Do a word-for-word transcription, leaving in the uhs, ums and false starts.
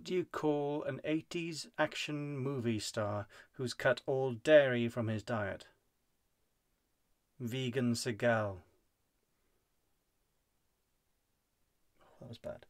What do you call an eighties action movie star who's cut all dairy from his diet? Vegan Seagal. Oh, that was bad.